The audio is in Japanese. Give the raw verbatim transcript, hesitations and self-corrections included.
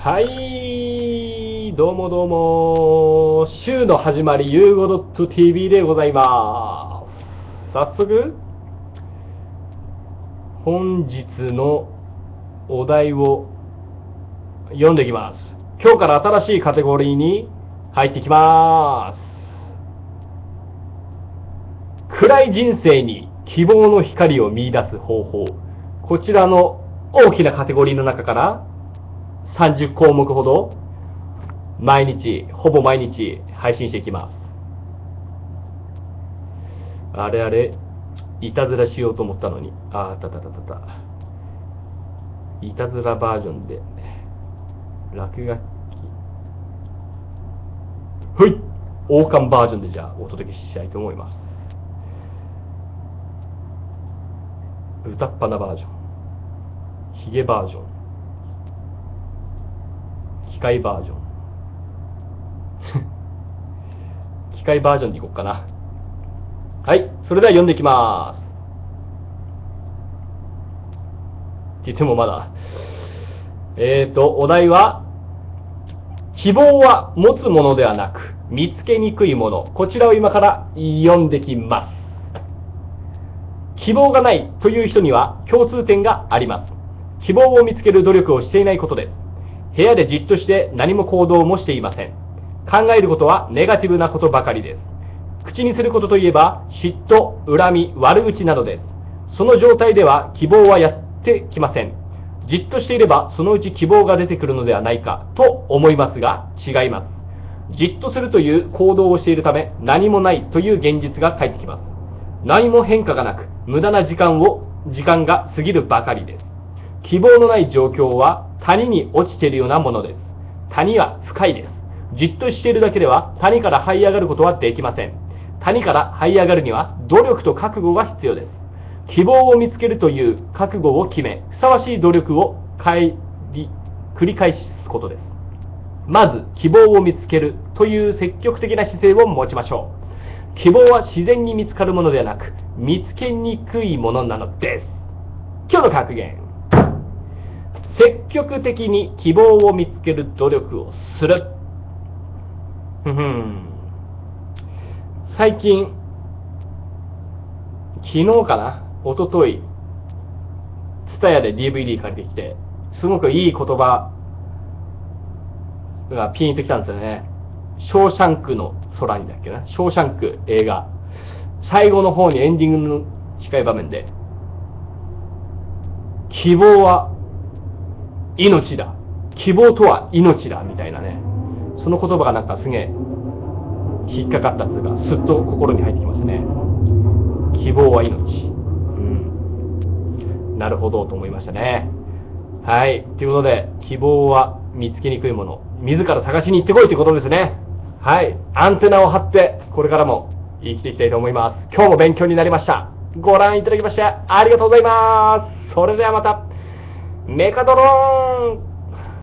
はい、どうもどうも、週の始まり、ユーゴ ドット ティーブイ でございます。早速、本日のお題を読んでいきます。今日から新しいカテゴリーに入っていきます。暗い人生に希望の光を見出す方法。こちらの大きなカテゴリーの中から、さんじゅっこうもくほど毎日ほぼ毎日配信していきます。あれあれいたずらしようと思ったのに、あーたたたたたいたずらバージョンで落書き、ほい王冠バージョンでじゃあお届けしたいと思います。歌っぱなバージョン、ひげバージョン、機械バージョン機械バージョンでいこうかな。はい、それでは読んでいきます。って言ってもまだえーとお題は、希望は持つものではなく見つけにくいもの。こちらを今から読んできます。希望がないという人には共通点があります。希望を見つける努力をしていないことです。部屋でじっとして何も行動もしていません。考えることはネガティブなことばかりです。口にすることといえば嫉妬、恨み、悪口などです。その状態では希望はやってきません。じっとしていればそのうち希望が出てくるのではないかと思いますが、違います。じっとするという行動をしているため、何もないという現実が返ってきます。何も変化がなく、無駄な時間を時間が過ぎるばかりです。希望のない状況は谷に落ちているようなものです。谷は深いです。じっとしているだけでは谷から這い上がることはできません。谷から這い上がるには努力と覚悟が必要です。希望を見つけるという覚悟を決め、ふさわしい努力を繰り返すことです。まず希望を見つけるという積極的な姿勢を持ちましょう。希望は自然に見つかるものではなく、見つけにくいものなのです。今日の格言、積極的に希望を見つける努力をする。最近、昨日かな、一昨日、ツタヤで ディーブイディー 借りてきて、すごくいい言葉がピンときたんですよね。ショーシャンクの空にだっけな、ショーシャンク映画。最後の方にエンディングの近い場面で、希望は命だ、希望とは命だみたいなね、その言葉がなんかすげえ引っかかったっていうか、すっと心に入ってきましたね。希望は命、うん、なるほどと思いましたね。はい、ということで、希望は見つけにくいもの、自ら探しに行ってこいということですね。はい、アンテナを張ってこれからも生きていきたいと思います。今日も勉強になりました。ご覧いただきましてありがとうございます。それではまた、メカドローン。